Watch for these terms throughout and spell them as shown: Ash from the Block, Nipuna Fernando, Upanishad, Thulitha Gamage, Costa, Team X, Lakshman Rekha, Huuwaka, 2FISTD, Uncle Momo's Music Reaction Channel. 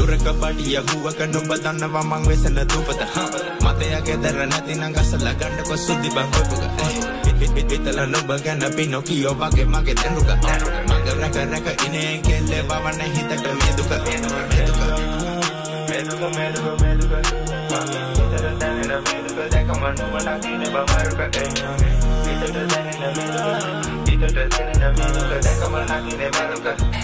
Luraka party ya Huuwaka no badana wa mangwesa na dupata Matea gedara nati nangasala ganda kwa sudi bangotuka Itala no bagana Pinocchio wage mage tenuka Manga raka raka ine enkele wawa na hitaka meduka Meduka Itala tani na meduka Deka manuwa na kine ba maruka Itala tani na meduka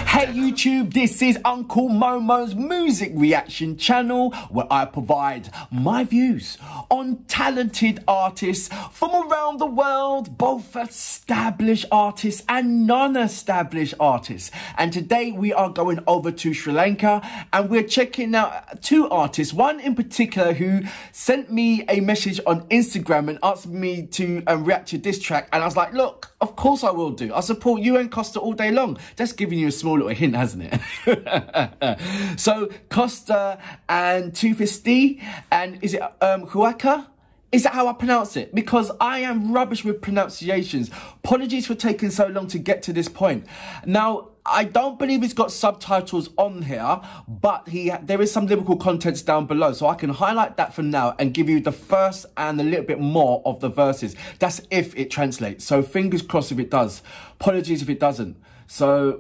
Hey YouTube, this is Uncle Momo's Music Reaction Channel, where I provide my views on talented artists from around the world, both established artists and non-established artists. And today we are going over to Sri Lanka and we're checking out two artists, one in particular who sent me a message on Instagram and asked me to react to this track. And I was like, look, of course I will do. I support you and Costa all day long. That's giving you a small little hint, hasn't it? So Costa and 2FISTD, and is it Huuwaka? Is that how I pronounce it? Because I am rubbish with pronunciations. Apologies for taking so long to get to this point. Now, I don't believe he's got subtitles on here, but there is some lyrical contents down below, so I can highlight that for now and give you the first and a little bit more of the verses. That's if it translates, so fingers crossed if it does. Apologies if it doesn't. So,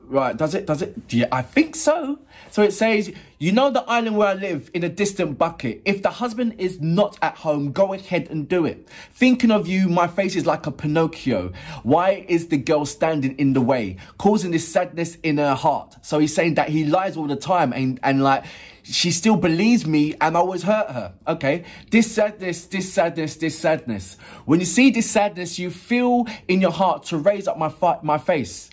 right, does it? Yeah, I think so. So it says, you know the island where I live in a distant bucket. If the husband is not at home, go ahead and do it. Thinking of you, my face is like a Pinocchio. Why is the girl standing in the way, causing this sadness in her heart? So he's saying that he lies all the time and like, she still believes me and I always hurt her. Okay, this sadness. When you see this sadness, you feel in your heart to raise up my face.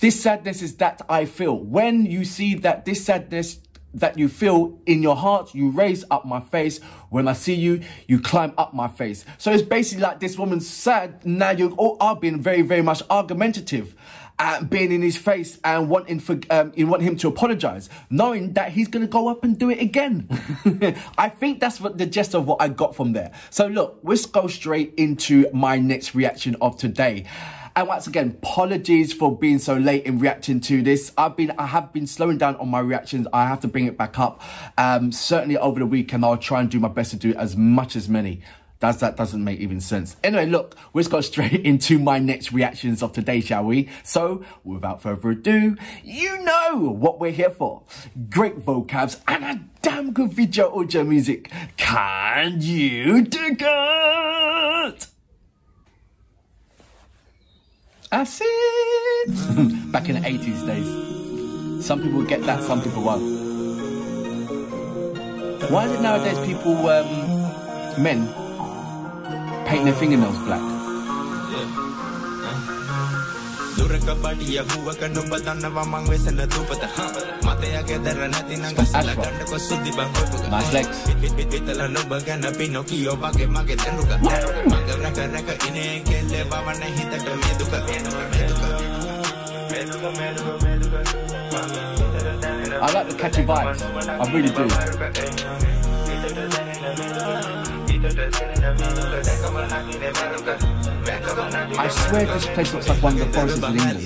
This sadness is that I feel. When you see that this sadness that you feel in your heart, you raise up my face. When I see you, you climb up my face. So it's basically like this woman's sad. Now you all are being very, very much argumentative. Being in his face and want him to apologise, knowing that he's going to go up and do it again. I think that's what the gist of what I got from there. So look, let's go straight into my next reaction of today. And once again, apologies for being so late in reacting to this. I have been slowing down on my reactions. I have to bring it back up. Certainly over the weekend, I'll try and do my best to do as much as many. That doesn't make even sense. Anyway, look, let's go straight into my next reactions of today, shall we? So, without further ado, you know what we're here for. Great vocabs and a damn good video audio music. Can you dig it? That's it. Back in the 80s days. Some people get that, some people won't. Why is it nowadays people, men, paint their fingernails black? Nice legs. I like the catchy vibes, I really do. I swear this place looks like one of the forces in England.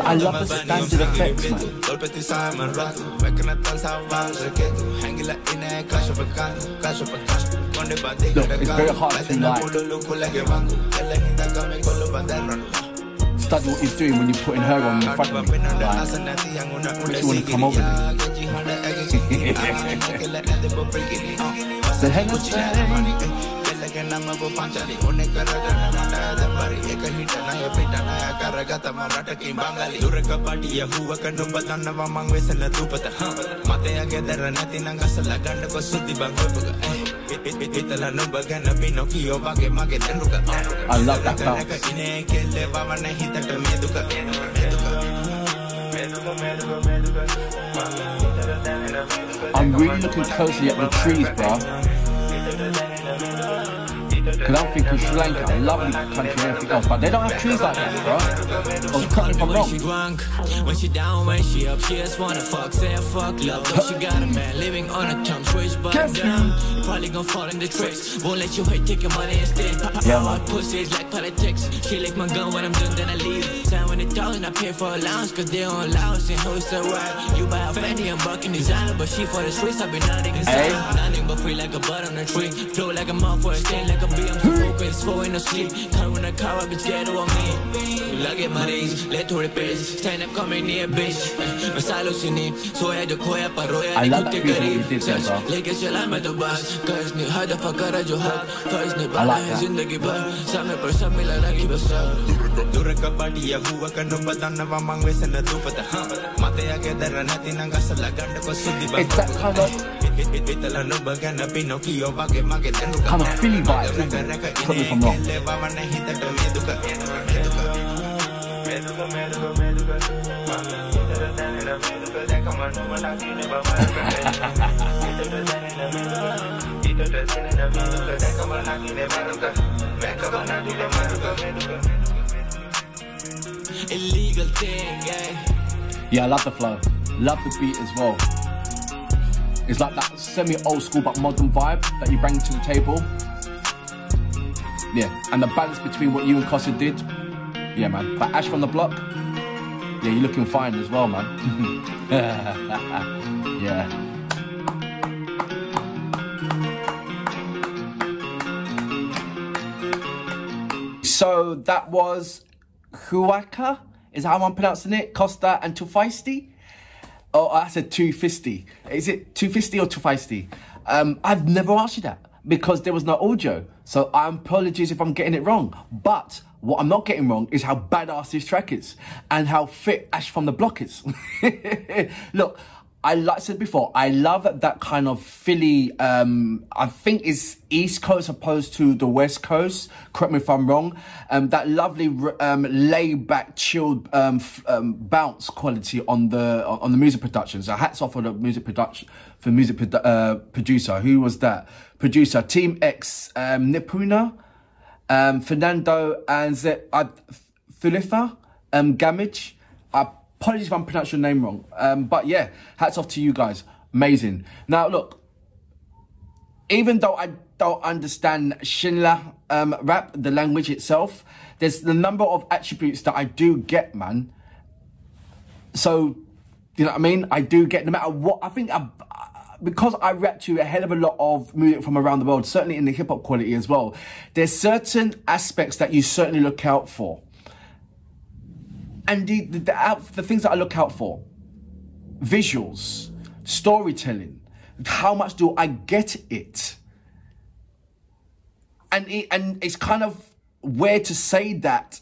I love the standard effects, man. Look, it's very hard to like. Study what he's doing when you're putting her on in front of me. Like, you want to come over there. The hell is that? I love that bounce. I'm really looking closely at the trees, bro. Because I'm thinking Sri Lanka, they love me, country and everything else, but they don't have trees like that, bro. I was cutting from wrong. She drunk, when she down, when she up, she just wanna fuck, say a fuck, love. She got a man living on a chump switch, but damn, you probably gonna fall in the tricks. Won't let you hate, take your money instead. Hard pussy is like politics. She lick my gun when I'm done, then I leave. Time when they talking, I pay for allowance, cause they don't allowance and hoes are right. You buy a Fendi and Bucking designer, but she for the streets, I've been nodding inside. Nothing but free like a butt on a tree. Flow like a mouth for a stain, like a bee. I'm so focused, for in no sleep. Car in a car, I bitch, get on me. Look at my days, let her replace. Stand up, coming near, bitch. So I had to coya paro. I love that feeling you did there, bro. I like that. It's that kind of feeling vibe, isn't it? Tell me if I'm Yeah, I love the flow, love the beat as well. It's like that semi old school but modern vibe that you bring to the table. Yeah, and the balance between what you and Costa did. Yeah, man. But Ash from the Block, yeah, you're looking fine as well, man. Yeah. So that was Huuwaka, is how I'm pronouncing it. Costa and 2FISTD. Oh, I said 2FISTD. Is it 2FISTD or 2FISTD? I've never asked you that because there was no audio. So I apologize if I'm getting it wrong. But what I'm not getting wrong is how badass this track is and how fit Ash from the Block is. Look, like I said before, I love that kind of Philly, I think it's East Coast opposed to the West Coast, correct me if I'm wrong, that lovely laid back, chilled bounce quality on the music production. So hats off on the music production, for music producer, who was that? Producer, Team X, Nipuna, Fernando, and Thulitha Gamage. Apologies if I'm pronouncing your name wrong. But yeah, hats off to you guys. Amazing. Now look, even though I don't understand Sinhala rap, the language itself, there's the number of attributes that I do get, man. So, you know what I mean? I do get, no matter what, I think because I rap to a hell of a lot of music from around the world, certainly in the hip hop quality as well, there's certain aspects that you certainly look out for. And the things that I look out for, visuals, storytelling, how much do I get it? And it's kind of weird to say that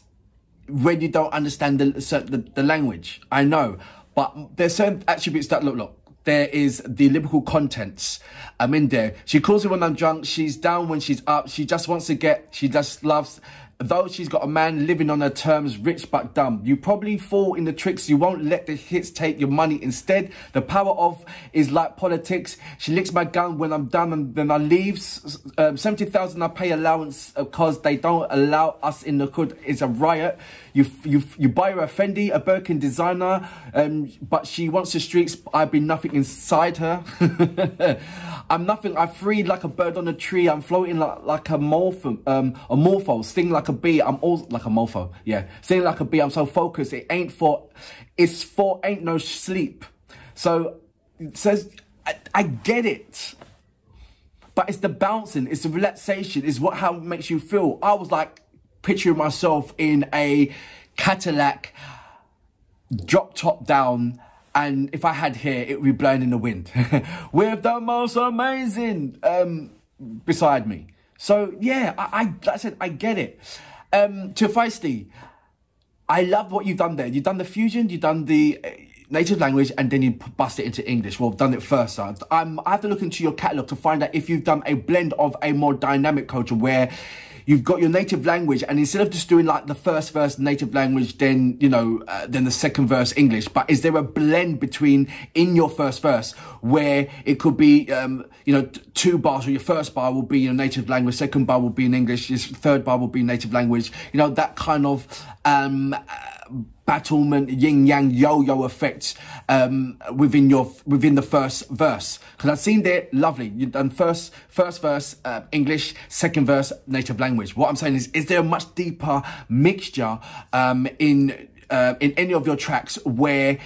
when you don't understand the language, I know. But there's certain attributes that, look, there is the lyrical contents. I'm in there. She calls me when I'm drunk. She's down when she's up. She just wants to get, she just loves. Though she's got a man living on her terms, rich but dumb. You probably fall in the tricks. You won't let the hits take your money. Instead, the power of is like politics. She licks my gun when I'm done and then I leave. 70,000 I pay allowance because they don't allow us in the hood. It's a riot. You buy her a Fendi, a Birkin designer, but she wants the streets. I've been nothing inside her. I'm nothing. I freed like a bird on a tree. I'm floating like a morpho, sting like a bee. I'm all like a mofo, yeah. Singing like a bee, I'm so focused. It ain't for, it's for ain't no sleep. So it says, I get it, but it's the bouncing, it's the relaxation, it's what how it makes you feel. I was like picturing myself in a Cadillac, drop top down, and if I had hair, it would be blown in the wind with the most amazing beside me. So yeah, like I said, I get it. 2FISTD, I love what you've done there. You've done the fusion, you've done the native language, and then you bust it into English. Well, I've done it first. So I have to look into your catalogue to find out if you've done a blend of a more dynamic culture where you've got your native language, and instead of just doing like the first verse native language, then, you know, then the second verse English, but is there a blend between in your first verse where it could be, you know, two bars, or your first bar will be your native language, second bar will be in English, your third bar will be native language, you know, that kind of battlement, yin yang, yo-yo effects within the first verse? Because I've seen there, lovely, you've done first verse English, second verse native language. What I'm saying is there a much deeper mixture in any of your tracks where,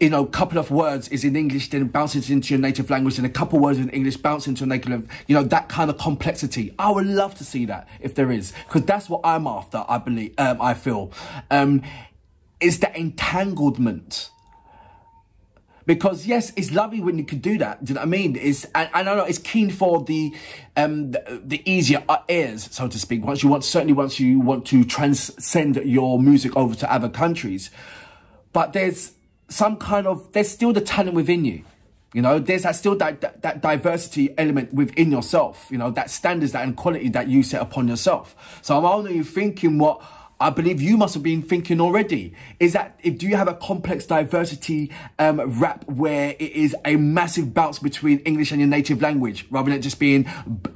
you know, a couple of words is in English, then bounces into your native language, and a couple words in English bounce into your native language, you know, that kind of complexity? I would love to see that if there is, because that's what I'm after, I believe, I feel. Is that entanglement. Because yes, it's lovely when you can do that. Do you know what I mean? It's, and I know it's keen for the easier ears, so to speak. Once you want to transcend your music over to other countries, but there's some kind of, there's still the talent within you. You know, there's that still that diversity element within yourself. You know, that standards, that and quality that you set upon yourself. So I'm only thinking what I believe you must have been thinking already, is that do you have a complex diversity rap where it is a massive bounce between English and your native language, rather than it just being,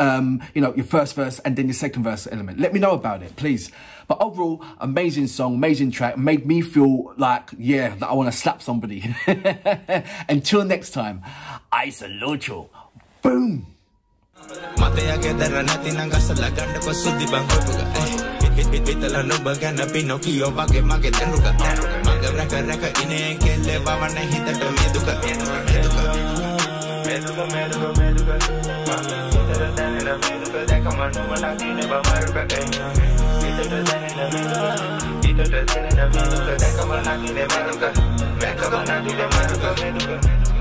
you know, your first verse and then your second verse element? Let me know about it, please. But overall, amazing song, amazing track, made me feel like, yeah, that I want to slap somebody. Until next time, I salute you. Boom. Pitala no bagana Pinocchio vage mage tenuka magabra karaka ine kelle bawana hitata meduka meduka tera meduka dekamanu malakine bamaruka itata tera meduka dekamanu malakine meduka meduka